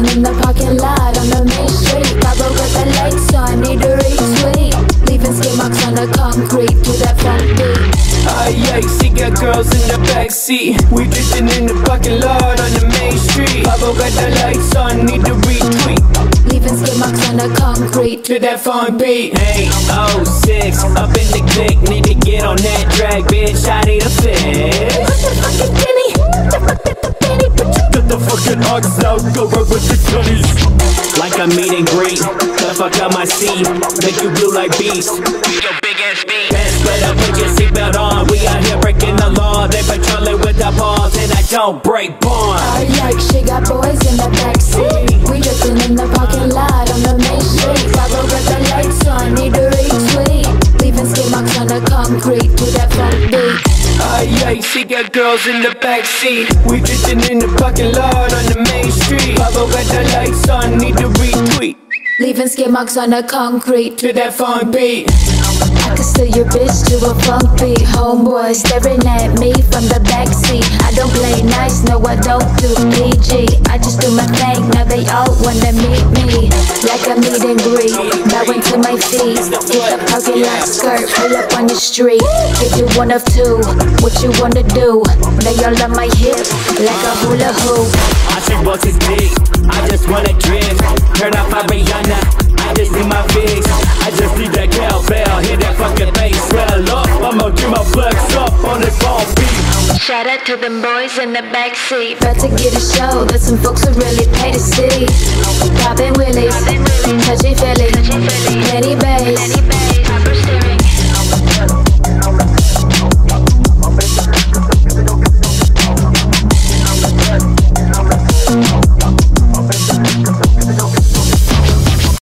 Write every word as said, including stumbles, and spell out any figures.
Sitting in the parking lot on the main street, Pablo got the legs, so I need to retweet. Leaving skin marks on the concrete to that front beat. Ah yikes, he got girls in the backseat. We drifting in the parking lot on the main street, Pablo got the legs, so I need to retweet. Leaving skin marks on the concrete to that front beat. eight oh six, up in the click, need to get on that track, bitch, I need a fix. What the fuck is Penny? What the fuck is the Penny? But you got the fucking ox now, go right with the gunnies. Like a meet and greet, the fuck out my seat, make you blue like beast. Your big ass beat. Best better put your seatbelt on, we out here breaking the law. They patrolling with the balls and I don't break bonds. I like she got boys in the backseat. We drifting in the parking lot on the main street. Follow with the lights on, need to retweet. Leaving skid marks on the concrete to that front beat. Ah yikes, he got girls in the backseat. We drifting in the parking lot on the main street. Pablo got the lights on, need to retweet. Leaving skid marks on the concrete to that funk beat. I can steal your bitch to a funk beat. Homeboy staring at me from the backseat. I don't play nice, no I don't do P G. I just do my thing, now they all wanna meet me. Like a meet and greet, bowing to my feet. Hit the parking lot skirt, pull up on the street. Give you one of two, what you wanna do? They all on my hip, like a hula hoop. I should bust his dick, I just wanna drift. Turn off my Rihanna, I just need my fix. I just need that cowbell, hear that fucking bass swell up. I'ma do my flex up on this ball beat. Shout out to them boys in the backseat. About to get a show that some folks would really pay to see. Poppin' willies, touchy feely.